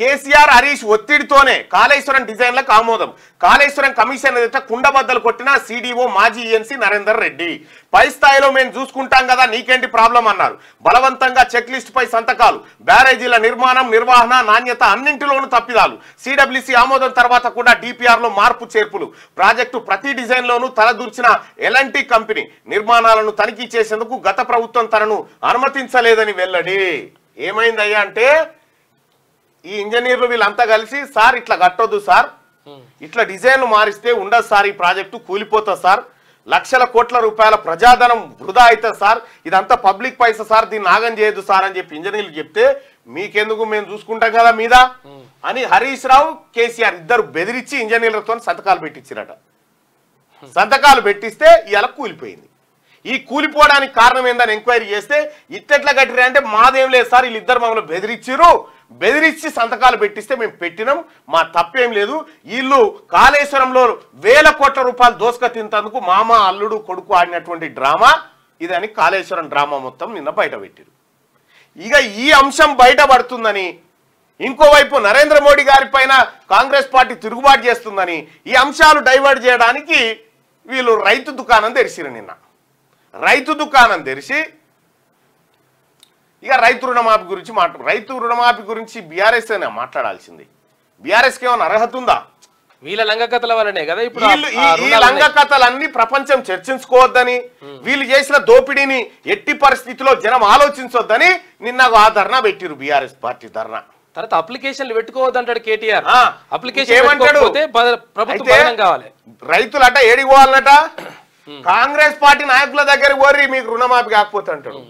కేసీఆర్ హరీష్ ఒత్తిడితోనే కాళేశ్వరం డిజైన్లకు ఆమోదం. కాళేశ్వరం కమిషన్ ఎదుట కుండబద్దలు కొట్టిన సిడిఓ మాజీ ఈఎన్సీ నరేందర్ రెడ్డి. పై స్థాయిలో మేము చూసుకుంటాం కదా, నీకేంటి ప్రాబ్లం అన్నారు. బలవంతంగా చెక్ లిస్ట్ పై సంతకాలు. బ్యారేజీల నిర్మాణం, నిర్వహణ, నాణ్యత అన్నింటిలోనూ తప్పిదాలు. సిడబ్ల్యూసీ ఆమోదం తర్వాత కూడా డిపిఆర్ లో మార్పు చేర్పులు. ప్రాజెక్టు ప్రతి డిజైన్ లోనూ తలదూర్చిన ఎల్ఎన్టీ కంపెనీ నిర్మాణాలను తనిఖీ చేసేందుకు గత ప్రభుత్వం తనను అనుమతించలేదని వెల్లడి. ఏమైందయ్యా అంటే, ఈ ఇంజనీర్లు వీళ్ళంతా కలిసి, సార్ ఇట్లా కట్టొద్దు సార్, ఇట్లా డిజైన్లు మారిస్తే ఉండదు సార్, ఈ ప్రాజెక్టు కూలిపోతా సార్, లక్షల కోట్ల రూపాయల ప్రజాధనం వృధా అవుతుంది సార్, ఇదంతా పబ్లిక్ పైసా సార్, దీన్ని ఆగం చేయదు సార్ అని చెప్పి ఇంజనీర్లు చెప్తే, మీకెందుకు మేము చూసుకుంటాం కదా మీద అని హరీష్ రావు కేసీఆర్ ఇద్దరు బెదిరించి ఇంజనీర్లతో సంతకాలు పెట్టించారట. సంతకాలు పెట్టిస్తే ఇవాళ కూలిపోయింది. ఈ కూలిపోవడానికి కారణం ఏందని ఎంక్వైరీ చేస్తే, ఇట్టెట్లా కట్టిరా అంటే, మాదేం లేదు సార్, వీళ్ళిద్దరు మమ్మల్ని బెదిరించారు, బెదిరించి సంతకాలు పెట్టిస్తే మేము పెట్టినాం, మా తప్పేం లేదు, వీళ్ళు కాళేశ్వరంలో వేల కోట్ల రూపాయలు దోసుక తింటందుకు మామ అల్లుడు కొడుకు ఆడినటువంటి డ్రామా ఇదని కాళేశ్వరం డ్రామా మొత్తం నిన్న బయట పెట్టారు. ఇక ఈ అంశం బయటపడుతుందని, ఇంకోవైపు నరేంద్ర మోడీ గారి పైన కాంగ్రెస్ పార్టీ తిరుగుబాటు చేస్తుందని, ఈ అంశాలు డైవర్ట్ చేయడానికి వీళ్ళు రైతు దుకాణం తెరిచిరు. నిన్న రైతు దుకాణం తెరిచి ఇక రైతు రుణమాఫీ గురించి రైతు రుణమాఫీ గురించి బీఆర్ఎస్ అయినా మాట్లాడాల్సింది. బీఆర్ఎస్కి ఏమైనా అర్హత ఉందా? వీళ్ళ లంగకథల వల్లనే కదా ఇప్పుడు ఈ లంగకథలన్నీ ప్రపంచం చర్చించుకోవద్దని, వీళ్ళు చేసిన దోపిడీని ఎట్టి పరిస్థితిలో జనం ఆలోచించొద్దని నిన్న ఆ ధర్నా పెట్టిరు. బీఆర్ఎస్ పార్టీ ధర్నా తర్వాత అప్లికేషన్లు పెట్టుకోవద్దు అంటాడు కేటీఆర్. అప్లికేషన్ ఏమంటాడు? ప్రభుత్వం కావాలి, రైతులట ఏడిపోవాలన్నట, కాంగ్రెస్ పార్టీ నాయకుల దగ్గర కోరి మీకు రుణమాఫీ కాకపోతే అంటాడు.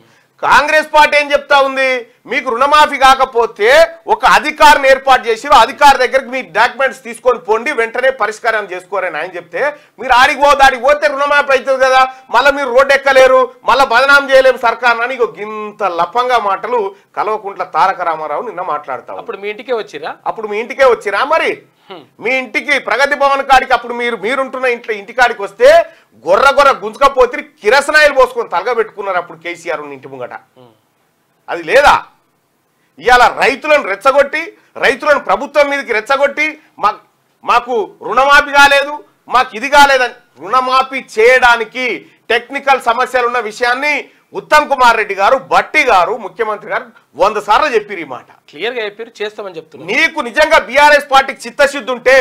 కాంగ్రెస్ పార్టీ ఏం చెప్తా ఉంది, మీకు రుణమాఫీ కాకపోతే ఒక అధికారిని ఏర్పాటు చేసిరు, అధికారి దగ్గరికి మీ డాక్యుమెంట్స్ తీసుకొని పోండి, వెంటనే పరిష్కారం చేసుకోరని ఆయన చెప్తే, మీరు ఆడికి పోతే రుణమాఫీ అవుతుంది కదా, మళ్ళీ మీరు రోడ్డు ఎక్కలేరు, మళ్ళీ బదనాం చేయలేము సర్కార్ అని ఇంత లపంగా మాటలు కల్వకుంట్ల తారక రామారావు నిన్న మాట్లాడతారు. అప్పుడు మీ ఇంటికే వచ్చిరా మరి మీ ఇంటికి ప్రగతి భవన్ కాడికి అప్పుడు మీరుంటున్న ఇంటికాడికి వస్తే గొర్ర గుంజుకపోతే కిరసనాయిలు పోసుకొని తలగబెట్టుకున్నారు అప్పుడు కేసీఆర్ ఇంటి ముంగట. అది లేదా? ఇవాళ రైతులను రెచ్చగొట్టి, రైతులను ప్రభుత్వం మీదకి రెచ్చగొట్టి, మాకు రుణమాఫీ కాలేదు, మాకు ఇది కాలేదని రుణమాఫీ చేయడానికి టెక్నికల్ సమస్యలు ఉన్న విషయాన్ని ఉత్తమ్ కుమార్ రెడ్డి గారు, భట్టి గారు, ముఖ్యమంత్రి గారు 100 సార్లు చెప్పారు. ఈ మాట క్లియర్ గా చెప్పారు, చేస్తామని చెప్తున్నారు. నీకు నిజంగా బీఆర్ఎస్ పార్టీకి చిత్తశుద్ధి ఉంటే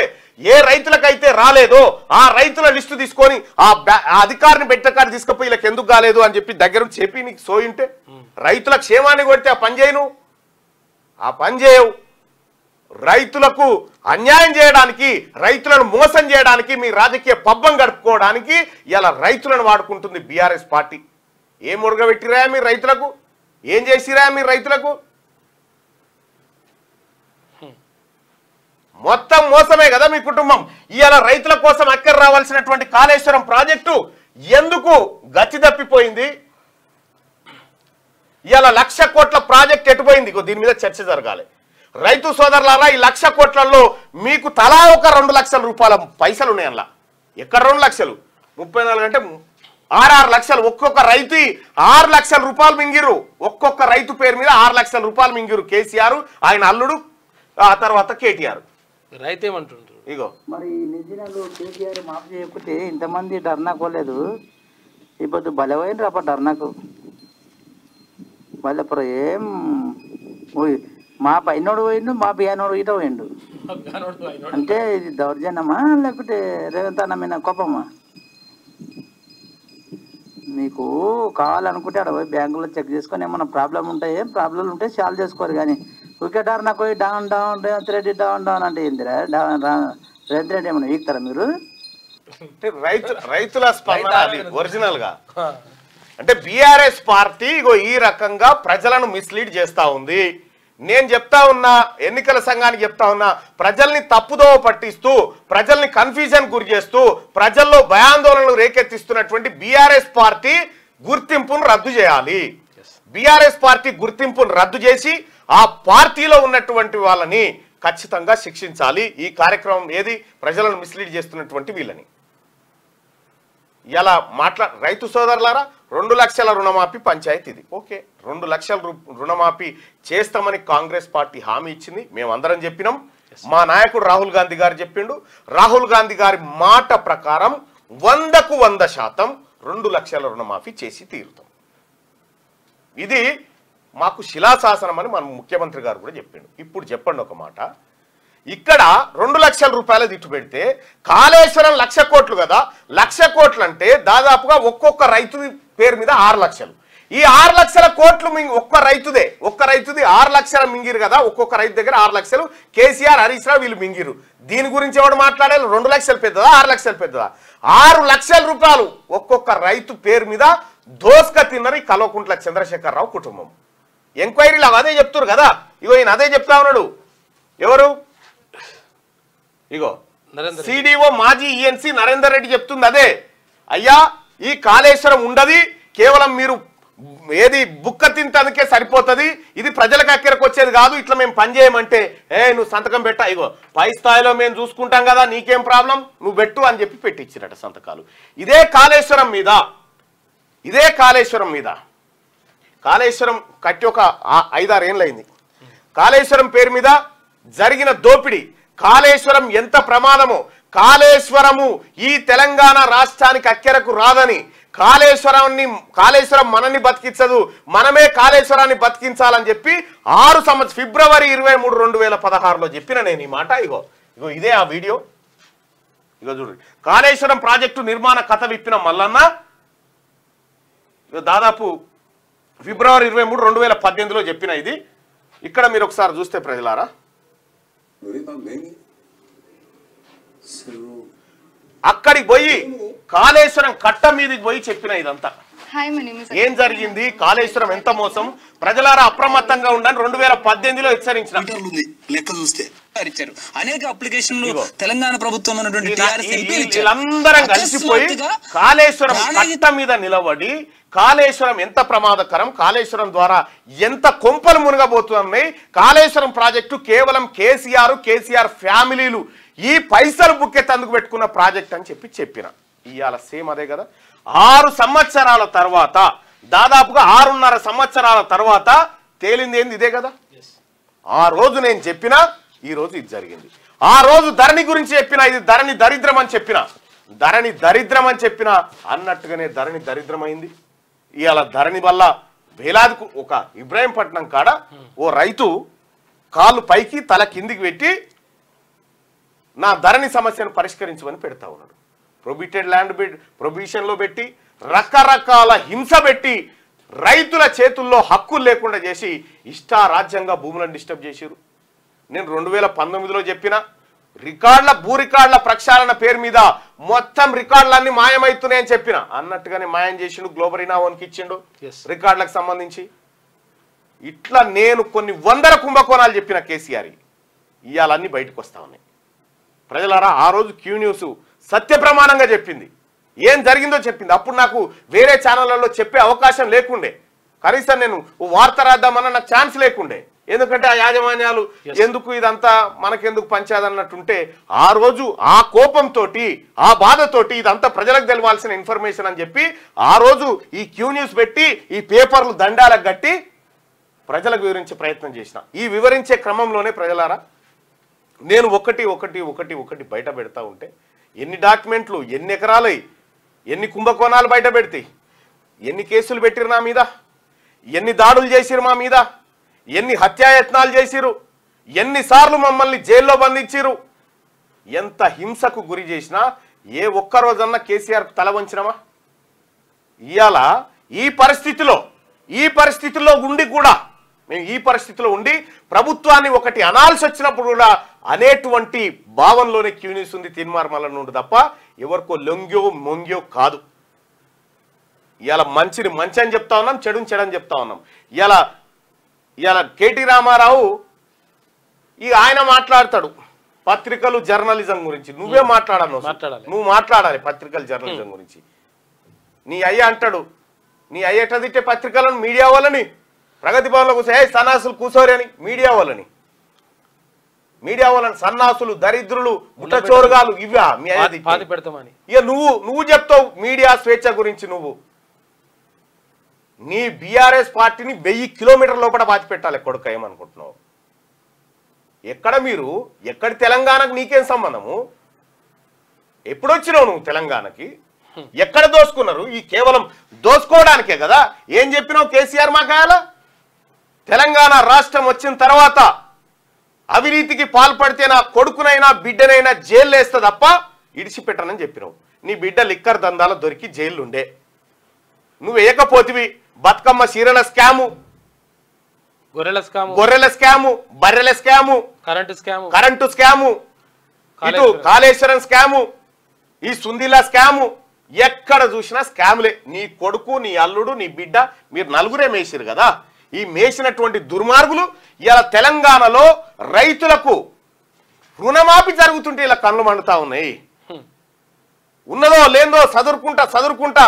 ఏ రైతులకైతే రాలేదో ఆ రైతుల లిస్టు తీసుకొని ఆ అధికారిని పెట్టకారు తీసుకుపోయి ఇలా ఎందుకు కాలేదు అని చెప్పి దగ్గర చెప్పి నీకు సోయి ఉంటే, రైతుల క్షేమాన్ని కొడితే ఆ పని చేయవు. రైతులకు అన్యాయం చేయడానికి, రైతులను మోసం చేయడానికి, మీ రాజకీయ పబ్బం గడుపుకోవడానికి ఇలా రైతులను వాడుకుంటుంది బీఆర్ఎస్ పార్టీ. ఏం మురగబెట్టిరా మీరు రైతులకు? ఏం చేసిరా మీరు రైతులకు? మొత్తం మోసమే కదా మీ కుటుంబం. ఇవాళ రైతుల కోసం అక్కర రావాల్సినటువంటి కాళేశ్వరం ప్రాజెక్టు ఎందుకు గచ్చి తప్పిపోయింది? ఇవాళ 1,00,000 కోట్ల ప్రాజెక్ట్ ఎటుపోయింది? దీని మీద చర్చ జరగాలి. రైతు సోదరులారా, ఈ 1,00,000 కోట్లలో మీకు తలా ఒక 2,00,000 రూపాయల పైసలు ఉన్నాయి. అందులో ఎక్కడ 2,00,000? 34 అంటే 6 లక్షలు. ఒక్కొక్క రైతు 6 లక్షల రూపాయలు మింగిరు. ఒక్కొక్క రైతు పేరు మీద 6 లక్షల రూపాయలు మింగిరు కేసీఆర్, ఆయన అల్లుడు, ఆ తర్వాత కేటీఆర్. రైతు ఏమంటుంటారు? ఇగో మరి నిజాలు కేసీఆర్ మాఫీ చేయకపోతే ఇంతమంది ధర్నా కోలేదు. ఇప్పుడు బలమైన రాప ధర్నాకు వాళ్ళ ఏం మా పైనోడు పోయిండు, మా బియ్యానోడు ఇట పోయిండు అంటే ఇది దౌర్జన్యమా లేకపోతే రేవంత్ అన్నమైన కోపమా? మీకు కావాలనుకుంటే అక్కడ పోయి బ్యాంకులో చెక్ చేసుకొని ఏమైనా ప్రాబ్లం ఉంటే సాల్వ్ చేసుకోరు. కానీ క్రికెటర్ నాకు డౌన్ రేవంత్ రెడ్డి డౌన్ అంటే ఏంది? రేవంత్ రెడ్డి ఏమన్నా వీక్తారా మీరు? రైతుల స్పందన ఒరిజినల్ గా అంటే బీఆర్ఎస్ పార్టీ ఈ రకంగా ప్రజలను మిస్లీడ్ చేస్తా ఉంది. నేను చెప్తా ఉన్నా, ఎన్నికల సంఘానికి చెప్తా ఉన్నా, ప్రజల్ని తప్పుదోవ పట్టిస్తూ, ప్రజల్ని కన్ఫ్యూజన్ గురి చేస్తూ, ప్రజల్లో భయాందోళనలు రేకెత్తిస్తున్నటువంటి బీఆర్ఎస్ పార్టీ గుర్తింపును రద్దు చేయాలి. బీఆర్ఎస్ పార్టీ గుర్తింపును రద్దు చేసి ఆ పార్టీలో ఉన్నటువంటి వాళ్ళని ఖచ్చితంగా శిక్షించాలి. ఈ కార్యక్రమం ఏది? ప్రజలను మిస్లీడ్ చేస్తున్నటువంటి వీళ్ళని. ఇలా రైతు సోదరులారా, 2 లక్షల రుణమాఫీ పంచాయతీ ఇది. ఓకే, 2 లక్షల రుణమాఫీ చేస్తామని కాంగ్రెస్ పార్టీ హామీ ఇచ్చింది, మేమందరం చెప్పినాం, మా నాయకుడు రాహుల్ గాంధీ గారు చెప్పిండు. రాహుల్ గాంధీ గారి మాట ప్రకారం 100% 2 లక్షల రుణమాఫీ చేసి తీరుతాం. ఇది మాకు శిలాశాసనం అని మన ముఖ్యమంత్రి గారు కూడా చెప్పిండు. ఇప్పుడు చెప్పండి ఒక మాట, ఇక్కడ 2 లక్షల రూపాయలు తిట్టు పెడితే కాళేశ్వరం 1 లక్ష కోట్లు కదా, 1 లక్ష కోట్లు అంటే దాదాపుగా ఒక్కొక్క రైతు పేరు మీద 6 లక్షలు. ఈ 6 లక్షల కోట్లు ఒక్క రైతుది 6 లక్షల మింగిరు కదా, ఒక్కొక్క రైతు దగ్గర 6 లక్షలు కేసీఆర్, హరీష్ రావు వీళ్ళు మింగిరు. దీని గురించి ఎవడు మాట్లాడాలి? 2 లక్షలు పెద్దదా, 6 లక్షలు పెద్దదా? 6 లక్షల రూపాయలు ఒక్కొక్క రైతు పేరు మీద దోసుక తిన్నరు ఈ కల్వకుంట్ల చంద్రశేఖరరావు కుటుంబం. ఎంక్వైరీలు అదే చెప్తున్నారు కదా, ఇగో ఈయన అదే చెప్తా ఉన్నాడు. ఎవరు? ఇగో సిడిఓ మాజీ ఈఎన్సీ నరేందర్ రెడ్డి చెప్తుంది అదే. అయ్యా, ఈ కాళేశ్వరం ఉండదు, కేవలం మీరు ఏది బుక్క తింటానికే సరిపోతుంది, ఇది ప్రజలకు అక్కడికి వచ్చేది కాదు, ఇట్లా మేము పనిచేయమంటే ఏ నువ్వు సంతకం పెట్టా, ఇగో పై స్థాయిలో మేము చూసుకుంటాం కదా, నీకేం ప్రాబ్లం, నువ్వు పెట్టు అని చెప్పి పెట్టించినట సంతకాలు. ఇదే కాళేశ్వరం మీద కాళేశ్వరం కట్టి ఒక 5-6 ఏళ్ళయింది. కాళేశ్వరం పేరు మీద జరిగిన దోపిడీ, కాళేశ్వరం ఎంత ప్రమాదమో, కాళేశ్వరము ఈ తెలంగాణ రాష్ట్రానికి అక్కెరకు రాదని, కాళేశ్వరం మనల్ని బతికించదు, మనమే కాళేశ్వరాన్ని బతికించాలని చెప్పి 6 సంవత్సరం ఫిబ్రవరి 23, 2016లో చెప్పిన నేను ఈ మాట. ఇగో ఇదే ఆ వీడియో, ఇగో చూడు. కాళేశ్వరం ప్రాజెక్టు నిర్మాణ కథ విప్పిన మల్లన్న దాదాపు ఫిబ్రవరి 23, 2018లో చెప్పిన ఇది. ఇక్కడ మీరు ఒకసారి చూస్తే ప్రజలారా, అక్కడికి పోయి కాళేశ్వరం కట్ట మీదకి పోయి చెప్పిన ఇదంతా ఏం జరిగింది, కాళేశ్వరం ఎంత మోసం, ప్రజలారా అప్రమత్తంగా ఉండాలని 2018లో హెచ్చరించిన లెక్క చూస్తే అనేక అప్లికేషన్లు తెలంగాణ ప్రభుత్వం వీళ్ళందరం కలిసిపోయి కాళేశ్వరం కట్ట మీద నిలబడి కాళేశ్వరం ఎంత ప్రమాదకరం, కాళేశ్వరం ద్వారా ఎంత కొంపలు మునగబోతున్నాయి, కాళేశ్వరం ప్రాజెక్టు కేవలం కేసీఆర్ ఫ్యామిలీలు ఈ పైసలు బుక్కెత్తందుకు పెట్టుకున్న ప్రాజెక్ట్ అని చెప్పి చెప్పిన ఇవాళ సేమ్ అదే కదా. 6 సంవత్సరాల తర్వాత, దాదాపుగా 6.5 సంవత్సరాల తర్వాత తేలింది ఏంది, ఇదే కదా. ఆ రోజు నేను చెప్పినా, ఈ రోజు ఇది జరిగింది. ఆ రోజు ధరణి గురించి చెప్పినా, ఇది ధరణి దరిద్రం అని చెప్పినా అన్నట్టుగానే ధరణి దరిద్రమైంది. ఇవాళ ధరణి వల్ల వేలాదికు ఒక ఇబ్రాహీంపట్నం కాడ ఓ రైతు కాళ్ళు పైకి తల కిందికి పెట్టి నా ధరణి సమస్యను పరిష్కరించమని పెడతా ఉన్నాడు. ప్రొబిటెడ్ ల్యాండ్ ప్రొబిషన్లో పెట్టి రకరకాల హింస పెట్టి రైతుల చేతుల్లో హక్కులు లేకుండా చేసి ఇష్టారాజ్యంగా భూములను డిస్టర్బ్ చేశారు. నేను 2019లో చెప్పిన భూ రికార్డుల ప్రక్షాళన పేరు మీద మొత్తం రికార్డులన్నీ మాయమవుతున్నాయని చెప్పిన అన్నట్టుగానే మాయం చేసిండు, గ్లోబల్ ఇనావోన్కి ఇచ్చిండు రికార్డులకు సంబంధించి. ఇట్లా నేను కొన్ని 100 కుంభకోణాలు చెప్పిన కేసీఆర్, ఇవాళన్నీ బయటకు వస్తా ఉన్నాయి. ప్రజలారా, ఆ రోజు క్యూ న్యూస్ సత్య ప్రమాణంగా చెప్పింది, ఏం జరిగిందో చెప్పింది. అప్పుడు నాకు వేరే ఛానళ్లలో చెప్పే అవకాశం లేకుండే, కనీసం నేను వార్త రాద్దామన్న నాకు ఛాన్స్ లేకుండే, ఎందుకంటే ఆ యాజమాన్యాలు ఎందుకు ఇదంతా మనకెందుకు పంచాదన్నట్టుంటే ఆ రోజు ఆ కోపంతో ఆ బాధతోటి ఇదంతా ప్రజలకు తెలియాల్సిన ఇన్ఫర్మేషన్ అని చెప్పి ఆ రోజు ఈ క్యూ న్యూస్ పెట్టి ఈ పేపర్లు దండాలకు కట్టి ప్రజలకు వివరించే ప్రయత్నం చేసిన. ఈ వివరించే క్రమంలోనే ప్రజలారా నేను ఒకటి బయట పెడతా ఉంటే ఎన్ని డాక్యుమెంట్లు, ఎన్ని ఎకరాలై, ఎన్ని కుంభకోణాలు బయట పెడితే, ఎన్ని కేసులు పెట్టిరు నా మీద, ఎన్ని దాడులు చేసిరు మా మీద, ఎన్ని హత్యాయత్నాలు చేసిరు, ఎన్నిసార్లు మమ్మల్ని జైల్లో బంధించిరు, ఎంత హింసకు గురి చేసినా ఏ ఒక్కరోజన్నా కేసీఆర్ తల వంచినమా? ఇవాళ ఈ పరిస్థితిలో ఉండి కూడా మేము ప్రభుత్వాన్ని ఒకటి అనాల్సి వచ్చినప్పుడు కూడా అనేటువంటి భావనలోనే క్యూనిస్ ఉంది, తీన్మార్మల నుండి తప్ప ఎవరికో లొంగ్యో మొంగ్యో కాదు. ఇవాళ మంచిని మంచి అని చెప్తా ఉన్నాం, చెడుని చెడని చెప్తా ఉన్నాం. ఇవాళ కెటి రామారావు ఆయన మాట్లాడతాడు పత్రికలు జర్నలిజం గురించి, నువ్వే నువ్వు మాట్లాడాలి పత్రికలు జర్నలిజం గురించి. నీ అయ్య ఎట్లా తిట్టే పత్రికలను, మీడియా వాళ్ళని, ప్రగతి భవన్లో కూర్చో సన్నాసులు కూర్చోరు అని, మీడియా వాళ్ళని సన్నాసులు, దరిద్రులు, ముట్టచోరుగాలు ఇవ్వా మీ అయ్య తిట్టి. ఇక నువ్వు చెప్తావు మీడియా స్వేచ్ఛ గురించి, నువ్వు నీ బీఆర్ఎస్ పార్టీని 1000 కిలోమీటర్ల లోపల పాతిపెట్టాలి కొడుకు, ఏమనుకుంటున్నావు? ఎక్కడ మీరు, ఎక్కడ తెలంగాణకు నీకేం సంబంధము? ఎప్పుడొచ్చినావు నువ్వు తెలంగాణకి? ఎక్కడ దోసుకున్నారు? ఈ కేవలం దోసుకోవడానికే కదా. ఏం చెప్పినావు కేసీఆర్ మాకాయాల? తెలంగాణ రాష్ట్రం వచ్చిన తర్వాత అవినీతికి పాల్పడితే నా కొడుకునైనా బిడ్డనైనా జైలు వేస్తా తప్ప ఇడిచిపెట్టనని చెప్పినావు. నీ బిడ్డ లిక్కర్ దందాలు దొరికి జైలు ఉండే, నువ్వు వేయకపోతివి. బతుకమ్మ చీరల స్కాము, గొర్రెల స్కాము, బర్రెల స్కాము, కరెంటు స్కాము, ఇటు కాళేశ్వరం స్కాము, ఈ సుందిలా స్కాము, ఎక్కడ చూసినా స్కాములే. నీ కొడుకు, నీ అల్లుడు, నీ బిడ్డ, మీరు నలుగురే మేసిరు కదా. ఈ మేసినటువంటి దుర్మార్గులు ఇలా తెలంగాణలో రైతులకు రుణమాఫీ జరుగుతుంటే ఇలా కళ్ళు మండుతా ఉన్నాయి. ఉన్నదో లేదో చదురుకుంటా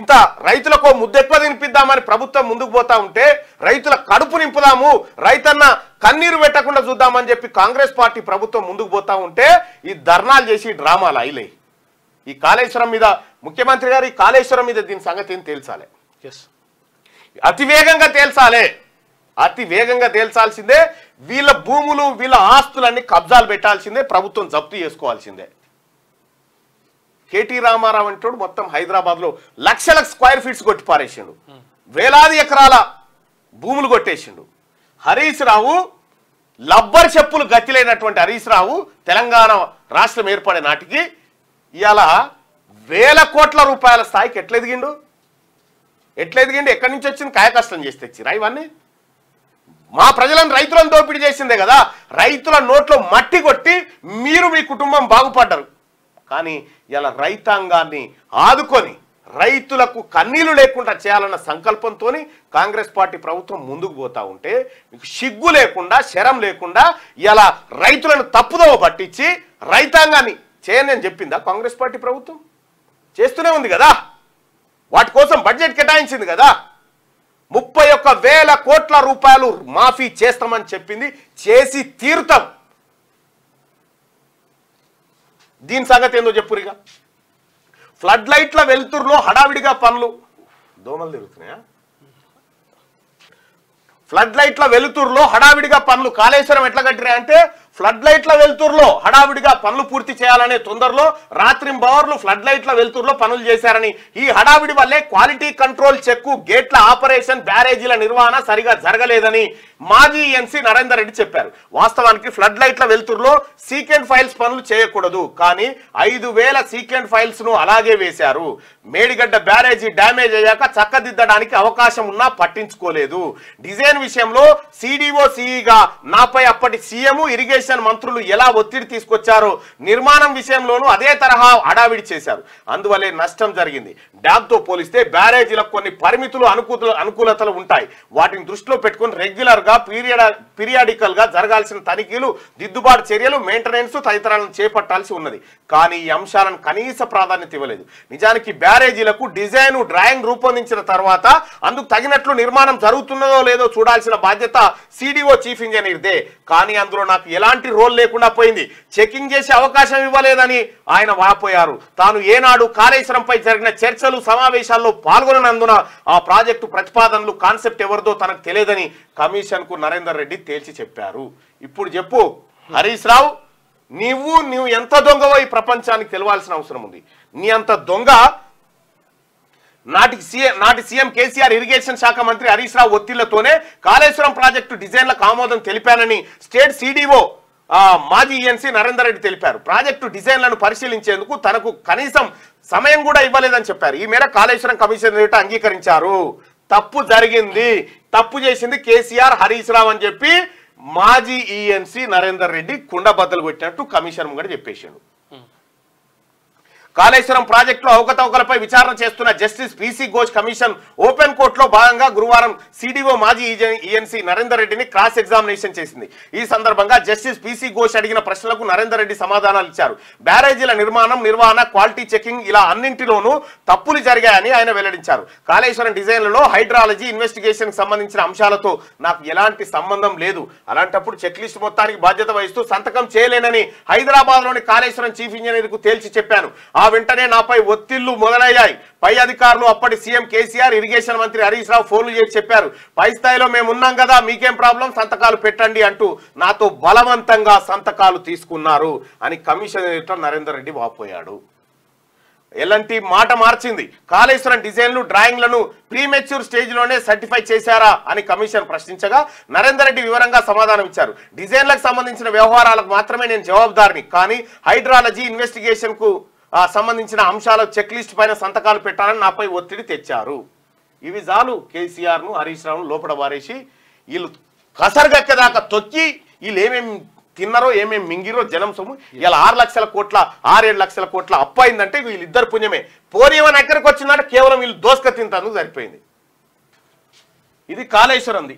ఇంత రైతులకు ముద్దెక్కువ తినిపిద్దామని ప్రభుత్వం ముందుకు పోతా ఉంటే, రైతుల కడుపు నింపుదాము, రైతన్న కన్నీరు పెట్టకుండా చూద్దామని చెప్పి కాంగ్రెస్ పార్టీ ప్రభుత్వం ముందుకు పోతా ఉంటే ఈ ధర్నాలు చేసి డ్రామాలు అయిలే. ఈ కాళేశ్వరం మీద ముఖ్యమంత్రి గారు, ఈ కాళేశ్వరం మీద దీని సంగతి తేల్చాలి, అతివేగంగా తేల్చాలి. అతివేగంగా తేల్చాల్సిందే. వీళ్ళ భూములు, వీళ్ళ ఆస్తులన్నీ కబ్జాలు పెట్టాల్సిందే, ప్రభుత్వం జప్తు చేసుకోవాల్సిందే. కెటి రామారావు అంటాడు మొత్తం హైదరాబాద్ లో లక్షల స్క్వేర్ ఫీట్స్ కొట్టి పారేసిండు, వేలాది ఎకరాల భూములు కొట్టేసిండు. హరీష్ రావు లబ్బర్ చెప్పులు గతిలేనటువంటి హరీష్ రావు తెలంగాణ రాష్ట్రం ఏర్పడే నాటికి ఇలా 1000 కోట్ల రూపాయల స్థాయికి ఎట్లెదిగిండు? ఎక్కడి నుంచి వచ్చింది? కాయకష్టం చేసి తెచ్చిరా ఇవన్నీ. మా ప్రజలను, రైతులను దోపిడీ చేసిందే కదా. రైతుల నోట్లో మట్టి కొట్టి మీరు, మీ కుటుంబం బాగుపడ్డారు. కానీ ఇలా రైతాంగాన్ని ఆదుకొని రైతులకు కన్నీళ్లు లేకుండా చేయాలన్న సంకల్పంతో కాంగ్రెస్ పార్టీ ప్రభుత్వం ముందుకు పోతా ఉంటే మీకు సిగ్గు లేకుండా, శరం లేకుండా ఇలా రైతులను తప్పుదోవ పట్టించి రైతాంగాన్ని చేయని అని చెప్పిందా కాంగ్రెస్ పార్టీ ప్రభుత్వం? చేస్తూనే ఉంది కదా, వాటి కోసం బడ్జెట్ కేటాయించింది కదా. 31,000 కోట్ల రూపాయలు మాఫీ చేస్తామని చెప్పింది, చేసి తీరుతాం. దీని సంగతి ఏందో చెప్పురిగా. ఫ్లడ్ లైట్ల వెలుతురులో హడావిడిగా పనులు, దోమలు తిరుగుతున్నాయా? ఫ్లడ్ లైట్ల వెలుతురులో హడావిడిగా పనులు. కాళేశ్వరం ఎట్లా కట్టిరా అంటే ఫ్లడ్ లైట్ల వెలుతురులో హడావిడిగా పనులు పూర్తి చేయాలనే తొందరలో రాత్రింబవర్లు ఫ్లడ్ లైట్ల వెలుతురులో పనులు చేశారని. ఈ హడావిడి వల్లే క్వాలిటీ కంట్రోల్ చెక్, గేట్ల ఆపరేషన్, బ్యారేజీల నిర్వహణ సరిగా జరగలేదని మాజీ ఈఎన్సీ నరేందర్ రెడ్డి చెప్పారు. వాస్తవానికి ఫ్లడ్ లైట్ల వెలుతురులో సీక్వెంట్ ఫైల్స్ పనులు చేయకూడదు, కానీ 5000 సీక్వెంట్ ఫైల్స్ ను అలాగే వేశారు. మేడిగడ్డ బ్యారేజీ డ్యామేజ్ అయ్యాక చక్కదిద్దడానికి అవకాశం ఉన్నా పట్టించుకోలేదు. డిజైన్ విషయంలో సిడిఓ సిఈగా నాపై అప్పటి సీఎం, ఇరిగేషన్ మంత్రులు ఎలా ఒత్తిడి తీసుకొచ్చారో నిర్మాణం విషయంలోనూ అదే తరహా అడావిడి చేశారు. అందువల్లే నష్టం జరిగింది. డ్యామ్ తో పోలిస్తే బ్యారేజీలకు కొన్ని పరిమితులు, అనుకూలతలు ఉంటాయి. వాటిని దృష్టిలో పెట్టుకుని రెగ్యులర్ గా, పీరియాడికల్ గా జరగాల్సిన తనిఖీలు, దిద్దుబాటు చర్యలు, మెయింటెనెన్స్ తదితరాలను చేపట్టాల్సి ఉన్నది. కానీ ఈ అంశాలను కనీస ప్రాధాన్యత ఇవ్వలేదు. నిజానికి బ్యారేజీలకు డిజైన్, డ్రాయింగ్ రూపొందించిన తర్వాత అందుకు తగినట్లు నిర్మాణం జరుగుతున్నదో లేదో చూడాల్సిన బాధ్యత సిడిఓ, చీఫ్ ఇంజనీర్దే. కానీ అందులో నాకు ఎలా రోల్ లేకుండా పోయింది. చెకింగ్ చేసే అవకాశం ఇవ్వలేదని ఆయన వాపోయారు. తాను ఏనాడు కాళేశ్వరంపై జరిగిన చర్చలు, సమావేశాల్లో పాల్గొననందున ఆ ప్రాజెక్టు ప్రతిపాదనలు, కాన్సెప్ట్ ఎవరిదో తనకు తెలియదని కమిషన్ కు నరేందర్ రెడ్డి తేల్చి చెప్పారు. ఇప్పుడు చెప్పు హరీష్ రావు, నువ్వు ఎంత దొంగవో ఈ ప్రపంచానికి తెలియాల్సిన అవసరం ఉంది. నీ అంత దొంగ నాటి సీఎం కేసీఆర్, ఇరిగేషన్ శాఖ మంత్రి హరీష్ రావు ఒత్తిళ్లతోనే కాళేశ్వరం ప్రాజెక్టు డిజైన్లకు ఆమోదం తెలిపానని స్టేట్ సిడిఓ, మాజీ ఈఎన్సీ నరేందర్ రెడ్డి తెలిపారు. ప్రాజెక్టు డిజైన్లను పరిశీలించేందుకు తనకు కనీసం సమయం కూడా ఇవ్వలేదని చెప్పారు. ఈ మేర కాళేశ్వరం కమిషన్ అంగీకరించారు. తప్పు జరిగింది, తప్పు చేసింది కేసీఆర్, హరీష్ రావు అని చెప్పి మాజీ ఈఎన్సీ నరేందర్ రెడ్డి కుండబద్దలు కొట్టినట్టు కమిషన్ కూడా చెప్పేశాడు. కాళేశ్వరం ప్రాజెక్టులో అవకతవకలపై విచారణ చేస్తున్న justice PC Ghosh commission open కోర్టులో భాగంగా గురువారం సిడిఓ, మాజీ ఈఎన్సీ నరేందర్ రెడ్డిని క్రాస్ ఎగ్జామినేషన్ చేసింది. ఈ సందర్భంగా జస్టిస్ పిసి ఘోష్ అడిగిన ప్రశ్నలకు నరేందర్ రెడ్డి సమాధానాలు ఇచ్చారు. బ్యారేజీల నిర్మాణం, నిర్వహణ, క్వాలిటీ చెకింగ్ ఇలా అన్నింటిలోనూ తప్పులు జరిగాయని ఆయన వెల్లడించారు. కాళేశ్వరం డిజైన్లలో హైడ్రాలజీ, ఇన్వెస్టిగేషన్ సంబంధించిన అంశాలతో నాకు ఎలాంటి సంబంధం లేదు. అలాంటప్పుడు చెక్ లిస్ట్ మొత్తానికి బాధ్యత వహిస్తూ సంతకం చేయలేనని హైదరాబాద్లోని కాళేశ్వరం చీఫ్ ఇంజనీర్కు తేల్చి చెప్పాను. ఆ వెంటనే నాపై ఒత్తిళ్లు మొదలయ్యాయి. పై అధికారులు అప్పటి సీఎం కేసీఆర్, ఇరిగేషన్ మంత్రి హరీష్ రావు ఫోన్లు చేసి చెప్పారు, పై స్థాయిలో మేమున్నాం కదా, మీకేం ప్రాబ్లం, సంతకాలు పెట్టండి అంటూ నాతో బలవంతంగా సంతకాలు తీసుకున్నారు అని కమిషనరేటర్ నరేందర్ రెడ్డి వాపోయాడు. ఎలాంటి మాట మార్చింది. కాళేశ్వరం డిజైన్లు, డ్రాయింగ్లను ప్రీమెచ్యూర్ స్టేజ్లోనే సర్టిఫై చేశారా అని కమిషన్ ప్రశ్నించగా నరేందర్ రెడ్డి వివరంగా సమాధానం ఇచ్చారు. డిజైన్లకు సంబంధించిన వ్యవహారాలకు మాత్రమే నేను జవాబుదారిని, కానీ హైడ్రాలజీ ఇన్వెస్టిగేషన్కు సంబంధించిన అంశాల చెక్ లిస్ట్ పైన సంతకాలు పెట్టాలని నాపై ఒత్తిడి తెచ్చారు. ఇవి చాలు కేసీఆర్ను, హరీష్ రావును లోపల వారేసి వీళ్ళు కసరగక్కేదాకా తొక్కి వీళ్ళు ఏమేమి తిన్నారో, ఏమేమి మింగిరో జనం సొమ్ము. ఇలా 6 లక్షల కోట్ల 6-7 లక్షల కోట్ల అప్పు అయిందంటే వీళ్ళిద్దరు పుణ్యమే. పోనీవన్ ఎక్కడికి వచ్చిందంటే కేవలం వీళ్ళు దోసుక తింటందుకు సరిపోయింది. ఇది కాళేశ్వరంది.